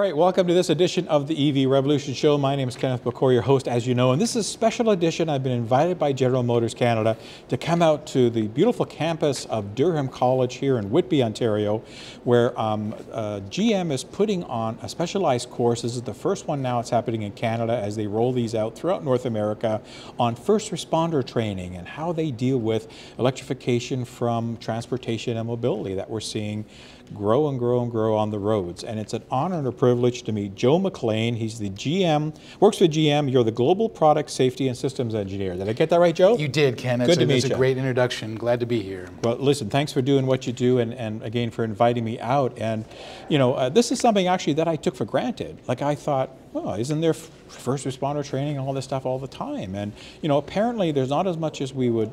All right, welcome to this edition of the EV Revolution Show. My name is Kenneth Bacore, your host, as you know, and this is a special edition. I've been invited by General Motors Canada to come out to the beautiful campus of Durham College here in Whitby, Ontario, where GM is putting on a specialized course. This is the first one now. It's happening in Canada as they roll these out throughout North America on first responder training and how they deal with electrification from transportation and mobility that we're seeing grow and grow and grow on the roads. And it's an honor and a privilege to meet Joe McLean. He's the GM, works for GM. You're the Global Product Safety and Systems Engineer. Did I get that right, Joe? You did, Ken. Good to meet you. That's a great introduction. Glad to be here. Well, listen, thanks for doing what you do and again, for inviting me out. And, you know, this is something actually that I took for granted. Like, I thought, well, isn't there first responder training and all this stuff all the time? And, you know, apparently there's not as much as we would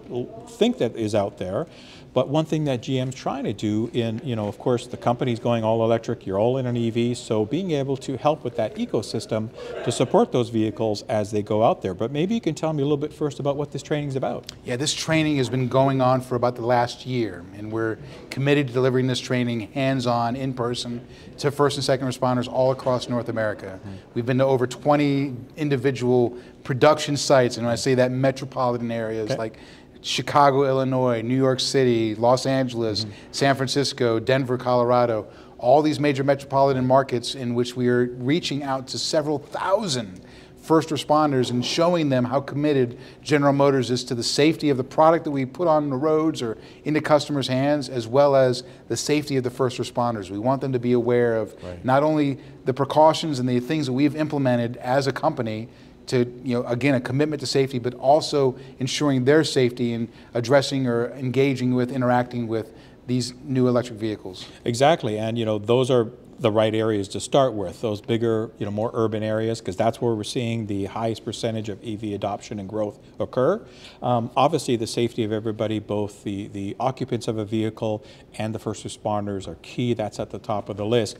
think that is out there. But one thing that GM's trying to do in, you know, of course, the company's going all electric, you're all in an EV, so being able to help with that ecosystem to support those vehicles as they go out there. But maybe you can tell me a little bit first about what this training's about. Yeah, this training has been going on for about the last year, and we're committed to delivering this training hands-on, in person, to first and second responders all across North America. Mm-hmm. We've been to over 20 individual production sites, and when I say that, metropolitan areas, okay, like Chicago, Illinois, New York City, Los Angeles, mm-hmm, San Francisco, Denver, Colorado, all these major metropolitan markets in which we are reaching out to several thousand first responders and showing them how committed General Motors is to the safety of the product that we put on the roads or into customers' hands, as well as the safety of the first responders. We want them to be aware of, right, not only the precautions and the things that we've implemented as a company to, you know, again, a commitment to safety, but also ensuring their safety and addressing or engaging with, interacting with these new electric vehicles. Exactly, and you know, those are the right areas to start with, those bigger, you know, more urban areas, because that's where we're seeing the highest percentage of EV adoption and growth occur. Obviously, the safety of everybody, both the occupants of a vehicle and the first responders, are key. That's at the top of the list.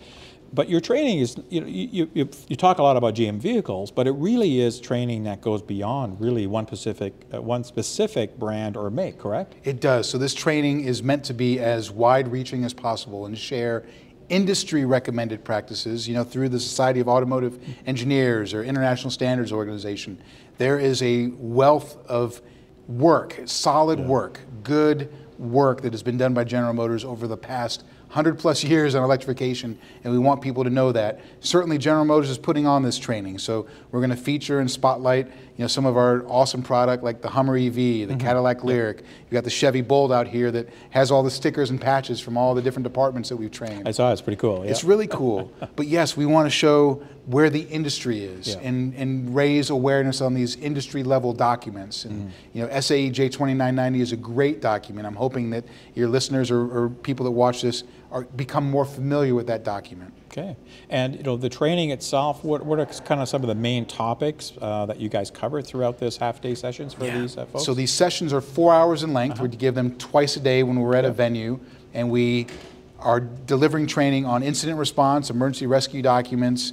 But your training is, you know, you talk a lot about GM vehicles, but it really is training that goes beyond really one specific brand or make, correct? It does. So this training is meant to be as wide-reaching as possible and share industry-recommended practices, you know, through the Society of Automotive Engineers or International Standards Organization. There is a wealth of work, solid, yeah, work, good work that has been done by General Motors over the past 100-plus years on electrification, and we want people to know that. Certainly, General Motors is putting on this training, so we're going to feature and spotlight, you know, some of our awesome product, like the Hummer EV, the mm-hmm, Cadillac Lyriq. You got the Chevy Bolt out here that has all the stickers and patches from all the different departments that we've trained. I saw it. It's pretty cool. Yeah. It's really cool. But yes, we want to show where the industry is, yeah, and raise awareness on these industry-level documents. And, mm-hmm, you know, SAE J2990 is a great document. I'm hoping that your listeners or people that watch this become more familiar with that document. Okay, and you know, the training itself, what are kind of some of the main topics that you guys cover throughout this half-day sessions for, yeah, these folks? So these sessions are 4 hours in length. Uh-huh. We give them twice a day when we're at, yeah, a venue, and we are delivering training on incident response, emergency rescue documents,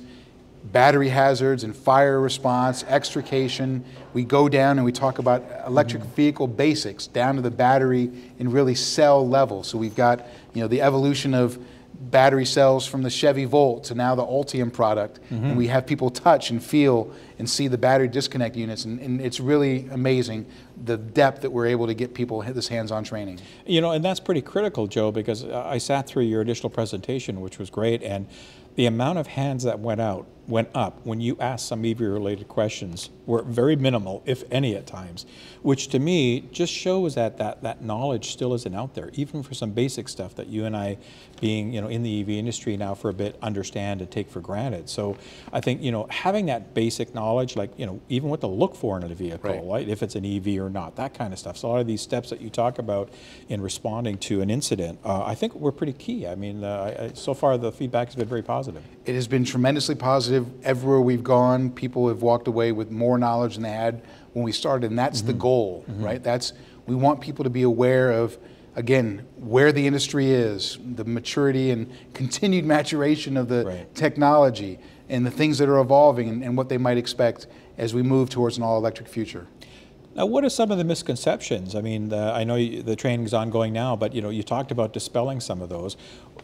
battery hazards and fire response, extrication. We go down and we talk about electric vehicle basics down to the battery and really cell level. So we've got, you know, the evolution of battery cells from the Chevy Volt to now the Ultium product. Mm-hmm. And we have people touch and feel and see the battery disconnect units, and it's really amazing the depth that we're able to get people this hands-on training. You know, and that's pretty critical, Joe, because I sat through your initial presentation, which was great, and the amount of hands that went up when you asked some EV-related questions were very minimal, if any at times, which to me just shows that that knowledge still isn't out there, even for some basic stuff that you and I, being, you know, in the EV industry now for a bit, understand and take for granted. So I think, you know, having that basic knowledge, like, you know, even what to look for in a vehicle, right, right, if it's an EV or not, that kind of stuff. So a lot of these steps that you talk about in responding to an incident, I think were pretty key. I mean, so far the feedback has been very positive. It has been tremendously positive. Everywhere we've gone, people have walked away with more knowledge than they had when we started, and that's, mm-hmm, the goal, mm-hmm, right? That's, we want people to be aware of, again, where the industry is, the maturity and continued maturation of the, right, technology, and the things that are evolving, and what they might expect as we move towards an all-electric future. Now, what are some of the misconceptions? I mean, I know the training is ongoing now, but you talked about dispelling some of those.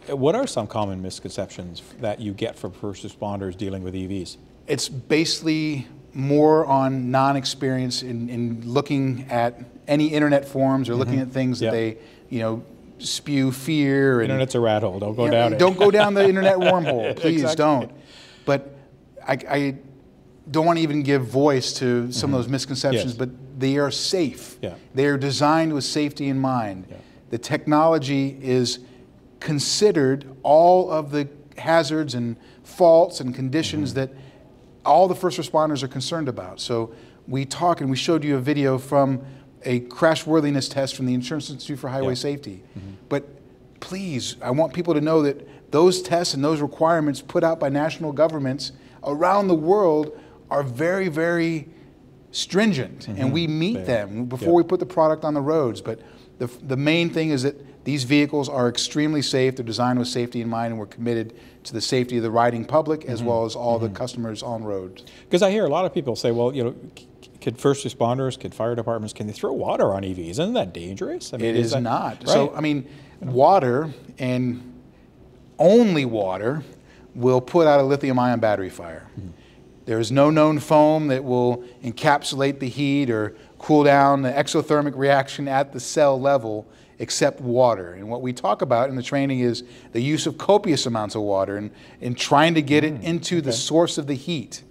What are some common misconceptions that you get from first responders dealing with EVs? It's basically more on non-experience in looking at any internet forums or looking at things that they, spew fear. And Internet's a rat hole. Don't go down it. Don't go down the internet wormhole. Please don't. But I don't want to even give voice to some of those misconceptions, but they are safe. Yeah. They are designed with safety in mind. Yeah. The technology is considered all of the hazards and faults and conditions that all the first responders are concerned about. So we talk, and we showed you a video from a crashworthiness test from the Insurance Institute for Highway Safety. But please, I want people to know that those tests and those requirements put out by national governments around the world are very, very stringent, and we meet them before we put the product on the roads. But the main thing is that these vehicles are extremely safe. They're designed with safety in mind, and we're committed to the safety of the riding public as well as all the customers on roads. Because I hear a lot of people say, well, could first responders, could fire departments, can they throw water on EVs? Isn't that dangerous? I mean, it is not. Right? So, I mean, water and only water will put out a lithium-ion battery fire. There is no known foam that will encapsulate the heat or cool down the exothermic reaction at the cell level except water. And what we talk about in the training is the use of copious amounts of water and trying to get it into the source of the heat.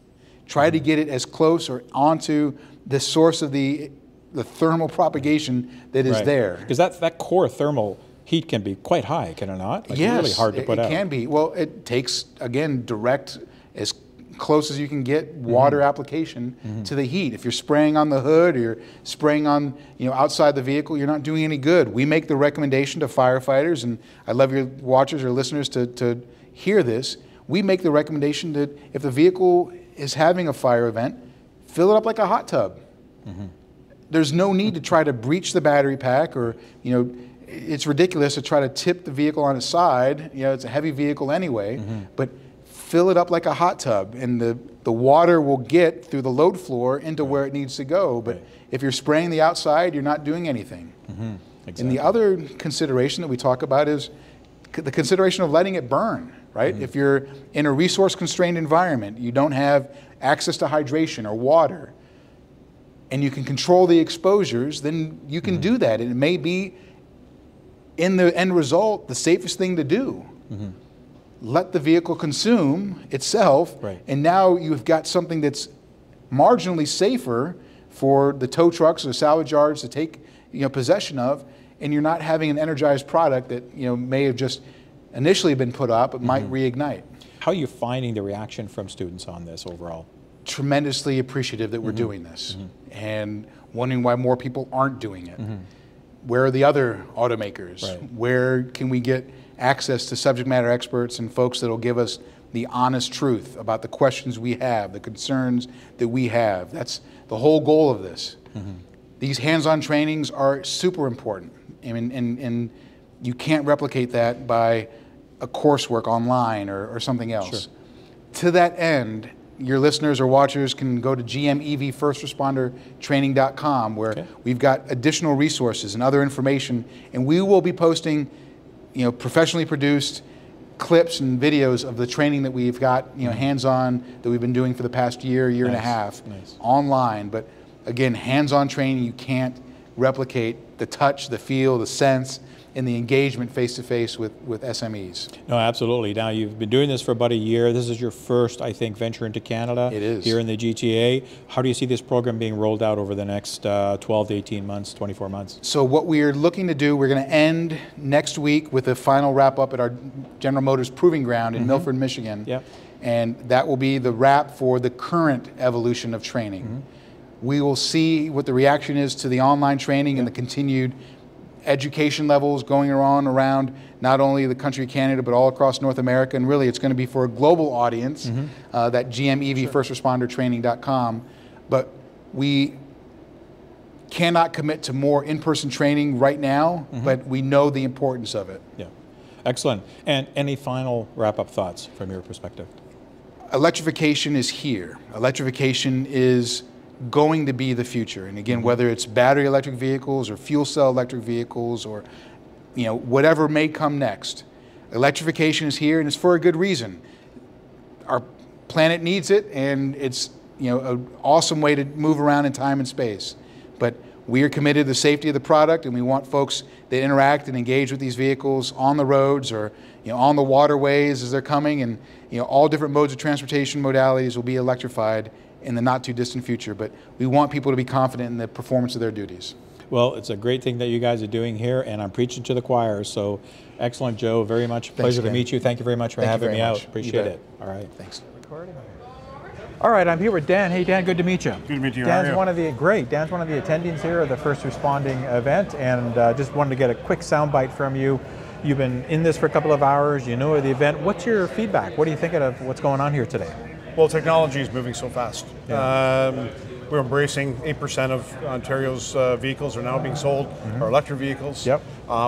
Try to get it as close or onto the source of the thermal propagation that is there. Because that core thermal heat can be quite high, can it not? Like really hard to put out. Yes, it can be. Well, it takes, again, direct, as close as you can get, water application to the heat. If you're spraying on the hood or you're spraying on, outside the vehicle, you're not doing any good. We make the recommendation to firefighters, and I'd love your watchers or listeners to hear this. We make the recommendation that if the vehicle is having a fire event, fill it up like a hot tub. There's no need to try to breach the battery pack or, it's ridiculous to try to tip the vehicle on its side. It's a heavy vehicle anyway, but fill it up like a hot tub, and the water will get through the load floor into where it needs to go. But if you're spraying the outside, you're not doing anything. Exactly. And the other consideration that we talk about is the consideration of letting it burn, right? If you're in a resource-constrained environment, you don't have access to hydration or water, and you can control the exposures, then you can do that. And it may be, in the end result, the safest thing to do. Let the vehicle consume itself, and now you've got something that's marginally safer for the tow trucks or salvage yards to take possession of, and you're not having an energized product that may have just initially been put up, but might reignite. How are you finding the reaction from students on this overall? Tremendously appreciative that we're doing this and wondering why more people aren't doing it. Where are the other automakers? Where can we get access to subject matter experts and folks that'll give us the honest truth about the questions we have, the concerns that we have? That's the whole goal of this. These hands-on trainings are super important. I mean, and you can't replicate that by a coursework online or something else. To that end, your listeners or watchers can go to gmevfirstrespondertraining.com where we've got additional resources and other information, and we will be posting professionally produced clips and videos of the training that we've got, hands-on, that we've been doing for the past year and a half online. But again, hands-on training, you can't replicate the touch, the feel, the sense, in the engagement face-to-face with SMEs. No, absolutely. Now, you've been doing this for about a year. This is your first, I think, venture into Canada. It is. Here in the GTA. How do you see this program being rolled out over the next 12 to 18 months, 24 months? So what we're looking to do, we're going to end next week with a final wrap-up at our General Motors Proving Ground in Milford, Michigan. And that will be the wrap for the current evolution of training. We will see what the reaction is to the online training and the continued education levels going on around not only the country of Canada but all across North America, and really it's going to be for a global audience, that gmevfirstrespondertraining.com. But we cannot commit to more in-person training right now, but we know the importance of it. Excellent. And any final wrap-up thoughts from your perspective? Electrification is here. Electrification is going to be the future. And again, whether it's battery electric vehicles or fuel cell electric vehicles or, you know, whatever may come next, electrification is here, and it's for a good reason. Our planet needs it, and it's, you know, an awesome way to move around in time and space. But we are committed to the safety of the product, and we want folks that interact and engage with these vehicles on the roads or, you know, on the waterways as they're coming, and, you know, all different modes of transportation modalities will be electrified in the not too distant future, but we want people to be confident in the performance of their duties. Well, it's a great thing that you guys are doing here, and I'm preaching to the choir, so excellent, Joe, very much. Pleasure to meet you. Thank you very much for having me out. Appreciate it. All right. Thanks. All right, I'm here with Dan. Hey, Dan, good to meet you. Good to meet you. Dan's one of the attendees here of the First Responding event, and just wanted to get a quick soundbite from you. You've been in this for a couple of hours, you know of the event. What's your feedback? What are you thinking of what's going on here today? Well, technology is moving so fast. Yeah. We're embracing 8% of Ontario's vehicles are now being sold, mm-hmm. are electric vehicles. Yep.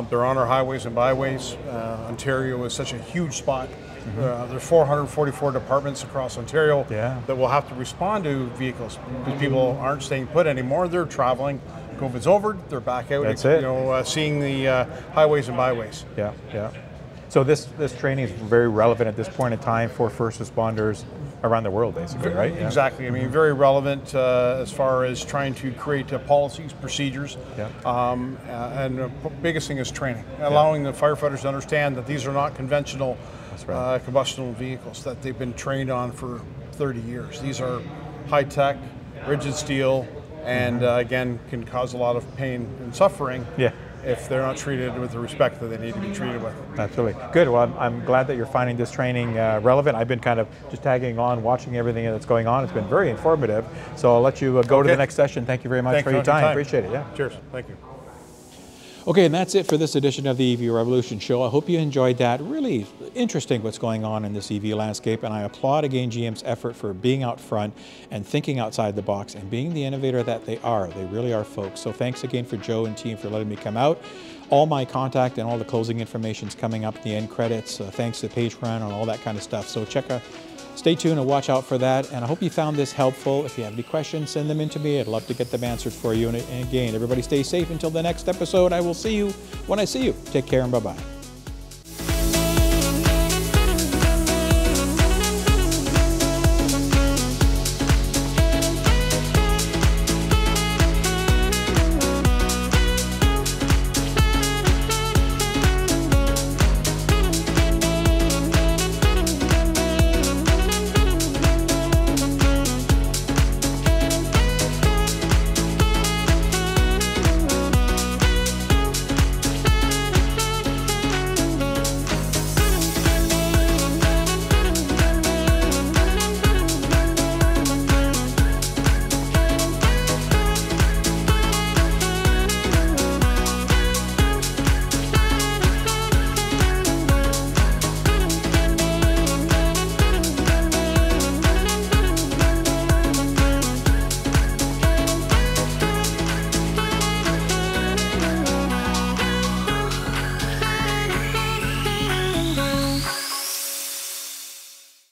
They're on our highways and byways. Ontario is such a huge spot. Mm-hmm. There's 444 departments across Ontario yeah. that will have to respond to vehicles because people aren't staying put anymore. They're traveling. COVID's over. They're back out. That's it. You know, seeing the highways and byways. Yeah, yeah. So this training is very relevant at this point in time for first responders around the world, basically, right? Yeah. Exactly. I mean, very relevant as far as trying to create policies, procedures, yeah. And the biggest thing is training, allowing yeah. the firefighters to understand that these are not conventional right. Combustion vehicles that they've been trained on for 30 years. These are high-tech, rigid steel, and again, can cause a lot of pain and suffering. Yeah. If they're not treated with the respect that they need to be treated with. Absolutely. Good. Well, I'm glad that you're finding this training relevant. I've been kind of just tagging on, watching everything that's going on. It's been very informative. So I'll let you go to the next session. Thank you very much for your time. Appreciate it. Yeah. Cheers. Thank you. Okay, and that's it for this edition of the EV Revolution Show. I hope you enjoyed that. Really interesting what's going on in this EV landscape, and I applaud again GM's effort for being out front and thinking outside the box and being the innovator that they are. They really are, folks. So thanks again for Joe and team for letting me come out. All my contact and all the closing information is coming up, the end credits, thanks to Patreon and all that kind of stuff. So stay tuned and watch out for that. And I hope you found this helpful. If you have any questions, send them in to me. I'd love to get them answered for you. And again, everybody stay safe until the next episode. I will see you when I see you. Take care and bye-bye.